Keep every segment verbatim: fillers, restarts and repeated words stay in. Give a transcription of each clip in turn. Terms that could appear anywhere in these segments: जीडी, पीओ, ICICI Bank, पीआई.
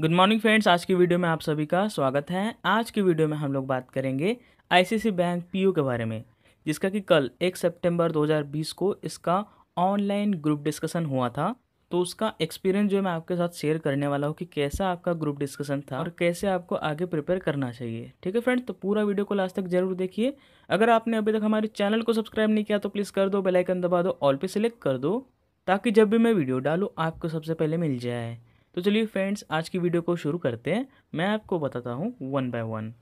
Good morning friends, आज की video में आप सभी का स्वागत है। आज की वीडियो में हम लोग बात करेंगे आईसीआईसीआई बैंक पीओ के बारे में, जिसका कि कल एक सितंबर दो हज़ार बीस को इसका ऑनलाइन ग्रुप डिस्कशन हुआ था। तो उसका एक्सपीरियंस जो मैं आपके साथ शेयर करने वाला हूँ कि कैसा आपका ग्रुप डिस्कशन था और कैसे आपको आगे प्रिपेयर करना चाहिए। ठीक है फ्रेंड्स, तो पूरा वीडियो को लास्ट तक जरूर देखिए। अगर आपने अभी तक हमारे चैनल को सब्सक्राइब नहीं किया तो प्लीज़ कर दो, बेल आइकन दबा दो, ऑल पे सिलेक्ट कर दो, ताकि जब भी मैं वीडियो डालूँ आपको सबसे पहले मिल जाए। तो चलिए फ्रेंड्स, आज की वीडियो को शुरू करते हैं। मैं आपको बताता हूँ one by one.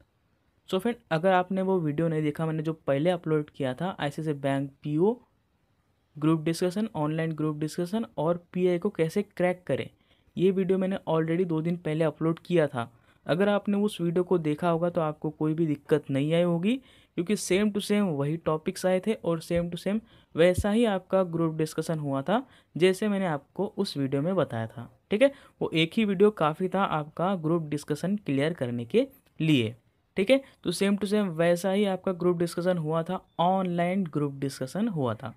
So friend, अगर आपने वो वीडियो नहीं देखा, मैंने जो पहले अपलोड किया था ICICI bank पीओ group discussion, online group discussion और पीआई को कैसे क्रैक करें, ये वीडियो मैंने ऑलरेडी दो दिन पहले अपलोड किया था। अगर आपने उस वीडियो को देखा होगा तो आपको कोई भी दिक्कत नहीं आई होगी, क्योंकि सेम टू सेम वही टॉपिक्स आए थे और सेम टू सेम वैसा ही आपका ग्रुप डिस्कशन हुआ था जैसे मैंने आपको उस वीडियो में बताया था। ठीक है, वो एक ही वीडियो काफ़ी था आपका ग्रुप डिस्कशन क्लियर करने के लिए। ठीक है, तो सेम टू सेम वैसा ही आपका ग्रुप डिस्कशन हुआ था, ऑनलाइन ग्रुप डिस्कशन हुआ था।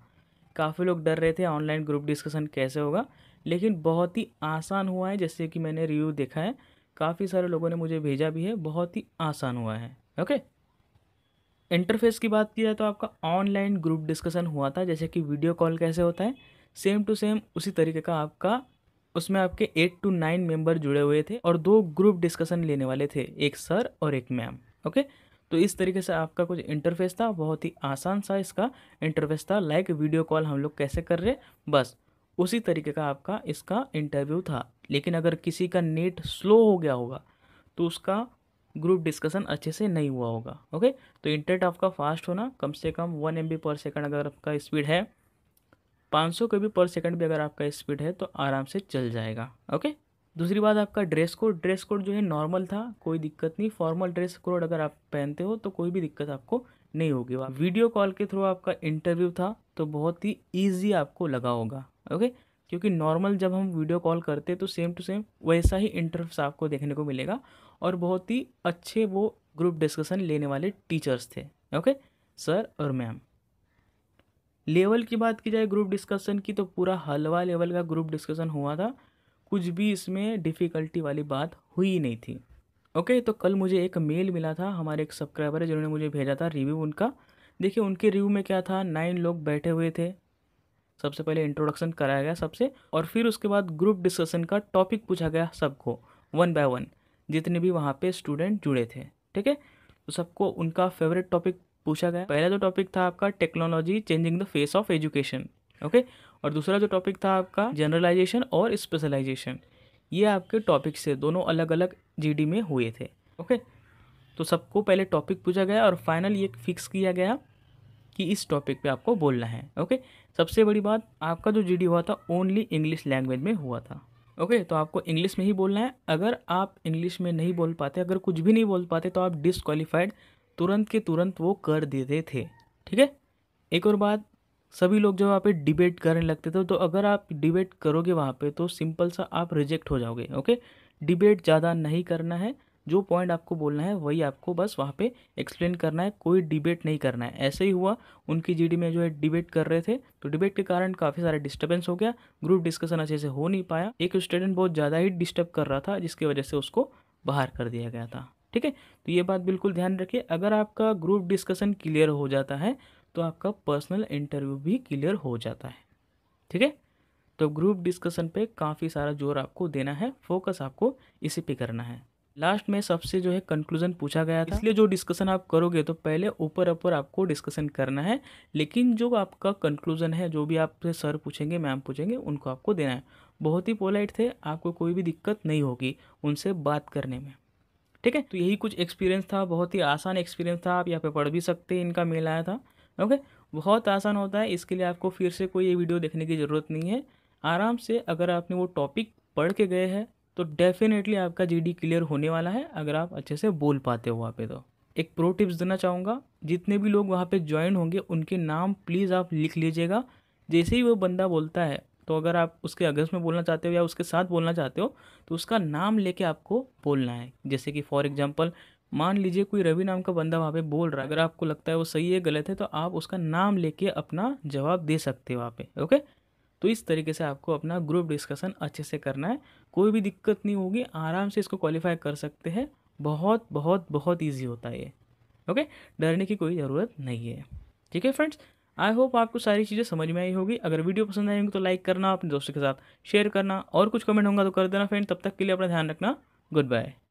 काफ़ी लोग डर रहे थे ऑनलाइन ग्रुप डिस्कशन कैसे होगा, लेकिन बहुत ही आसान हुआ है। जैसे कि मैंने रिव्यू देखा है, काफ़ी सारे लोगों ने मुझे भेजा भी है, बहुत ही आसान हुआ है। ओके, इंटरफेस की बात की जाए तो आपका ऑनलाइन ग्रुप डिस्कशन हुआ था जैसे कि वीडियो कॉल कैसे होता है, सेम टू सेम उसी तरीके का आपका उसमें आपके एट टू नाइन मेंबर जुड़े हुए थे और दो ग्रुप डिस्कशन लेने वाले थे, एक सर और एक मैम। ओके, तो इस तरीके से आपका कुछ इंटरफेस था, बहुत ही आसान सा इसका इंटरफेस था। लाइक वीडियो कॉल हम लोग कैसे कर रहे, बस उसी तरीके का आपका इसका इंटरव्यू था। लेकिन अगर किसी का नेट स्लो हो गया होगा तो उसका ग्रुप डिस्कशन अच्छे से नहीं हुआ होगा। ओके, तो इंटरनेट आपका फास्ट होना, कम से कम वन एम बी पर सेकंड अगर आपका स्पीड है, पाँच सौ के बी पर सेकंड भी अगर आपका स्पीड है तो आराम से चल जाएगा। ओके, दूसरी बात आपका ड्रेस कोड, ड्रेस कोड जो है नॉर्मल था, कोई दिक्कत नहीं। फॉर्मल ड्रेस कोड अगर आप पहनते हो तो कोई भी दिक्कत आपको नहीं होगी। वीडियो कॉल के थ्रू आपका इंटरव्यू था तो बहुत ही ईजी आपको लगा होगा। ओके, क्योंकि नॉर्मल जब हम वीडियो कॉल करते हैं तो सेम टू सेम वैसा ही इंटरव्यूस आपको देखने को मिलेगा और बहुत ही अच्छे वो ग्रुप डिस्कशन लेने वाले टीचर्स थे। ओके, सर और मैम। लेवल की बात की जाए ग्रुप डिस्कशन की तो पूरा हलवा लेवल का ग्रुप डिस्कशन हुआ था, कुछ भी इसमें डिफ़िकल्टी वाली बात हुई नहीं थी। ओके, तो कल मुझे एक मेल मिला था, हमारे एक सब्सक्राइबर है जिन्होंने मुझे भेजा था रिव्यू उनका। देखिए उनके रिव्यू में क्या था, नाइन लोग बैठे हुए थे, सबसे पहले इंट्रोडक्शन कराया गया सबसे और फिर उसके बाद ग्रुप डिस्कशन का टॉपिक पूछा गया सबको वन बाय वन, जितने भी वहाँ पे स्टूडेंट जुड़े थे। ठीक है, तो सबको उनका फेवरेट टॉपिक पूछा गया। पहला जो टॉपिक था आपका technology changing the face of education. Okay, और दूसरा जो टॉपिक था आपका जनरलाइजेशन और स्पेशलाइजेशन। ये आपके टॉपिक्स थे, दोनों अलग अलग जीडी में हुए थे। ओके, तो सबको पहले टॉपिक पूछा गया और फाइनल ये फिक्स किया गया कि इस टॉपिक पे आपको बोलना है। ओके, सबसे बड़ी बात आपका जो जीडी हुआ था ओनली इंग्लिश लैंग्वेज में हुआ था। ओके, तो आपको इंग्लिश में ही बोलना है। अगर आप इंग्लिश में नहीं बोल पाते, अगर कुछ भी नहीं बोल पाते तो आप डिसक्वालीफाइड तुरंत के तुरंत वो कर देते थे। ठीक है, एक और बात, सभी लोग जब वहाँ पे डिबेट करने लगते थे तो अगर आप डिबेट करोगे वहाँ पे तो सिंपल सा आप रिजेक्ट हो जाओगे। ओके, डिबेट ज़्यादा नहीं करना है, जो पॉइंट आपको बोलना है वही आपको बस वहाँ पे एक्सप्लेन करना है, कोई डिबेट नहीं करना है। ऐसे ही हुआ, उनकी जीडी में जो है डिबेट कर रहे थे तो डिबेट के कारण काफ़ी सारा डिस्टर्बेंस हो गया, ग्रुप डिस्कशन अच्छे से हो नहीं पाया। एक स्टूडेंट बहुत ज़्यादा ही डिस्टर्ब कर रहा था जिसकी वजह से उसको बाहर कर दिया गया था। ठीक है, तो ये बात बिल्कुल ध्यान रखिए। अगर आपका ग्रुप डिस्कशन क्लियर हो जाता है तो आपका पर्सनल इंटरव्यू भी क्लियर हो जाता है। ठीक है, तो ग्रुप डिस्कशन पे काफ़ी सारा जोर आपको देना है, फोकस आपको इसी पे करना है। लास्ट में सबसे जो है कंक्लूजन पूछा गया था, इसलिए जो डिस्कशन आप करोगे तो पहले ऊपर ऊपर आपको डिस्कशन करना है, लेकिन जो आपका कंक्लूजन है जो भी आपसे सर पूछेंगे मैम पूछेंगे उनको आपको देना है। बहुत ही पोलाइट थे, आपको कोई भी दिक्कत नहीं होगी उनसे बात करने में। ठीक है, तो यही कुछ एक्सपीरियंस था, बहुत ही आसान एक्सपीरियंस था। आप यहाँ पर पढ़ भी सकते, इनका मेल आया था। ओके, बहुत आसान होता है, इसके लिए आपको फिर से कोई ये वीडियो देखने की ज़रूरत नहीं है। आराम से अगर आपने वो टॉपिक पढ़ के गए हैं तो डेफिनेटली आपका जीडी क्लियर होने वाला है, अगर आप अच्छे से बोल पाते हो वहाँ पे। तो एक प्रो टिप्स देना चाहूँगा, जितने भी लोग वहाँ पे ज्वाइन होंगे उनके नाम प्लीज़ आप लिख लीजिएगा। जैसे ही वो बंदा बोलता है तो अगर आप उसके अगेंस्ट में बोलना चाहते हो या उसके साथ बोलना चाहते हो तो उसका नाम लेके आपको बोलना है। जैसे कि फॉर एग्जाम्पल मान लीजिए कोई रवि नाम का बंदा वहाँ पे बोल रहा है, अगर आपको लगता है वो सही है गलत है तो आप उसका नाम लेके अपना जवाब दे सकते हो वहाँ पे। ओके, तो इस तरीके से आपको अपना ग्रुप डिस्कशन अच्छे से करना है, कोई भी दिक्कत नहीं होगी, आराम से इसको क्वालिफाई कर सकते हैं। बहुत बहुत बहुत ईजी होता है ये, ओके, डरने की कोई ज़रूरत नहीं है। ठीक है फ्रेंड्स, आई होप आपको सारी चीज़ें समझ में आई होगी। अगर वीडियो पसंद आएंगे तो लाइक करना, अपने दोस्तों के साथ शेयर करना, और कुछ कमेंट होगा तो कर देना फ्रेंड। तब तक के लिए अपना ध्यान रखना, गुड बाय।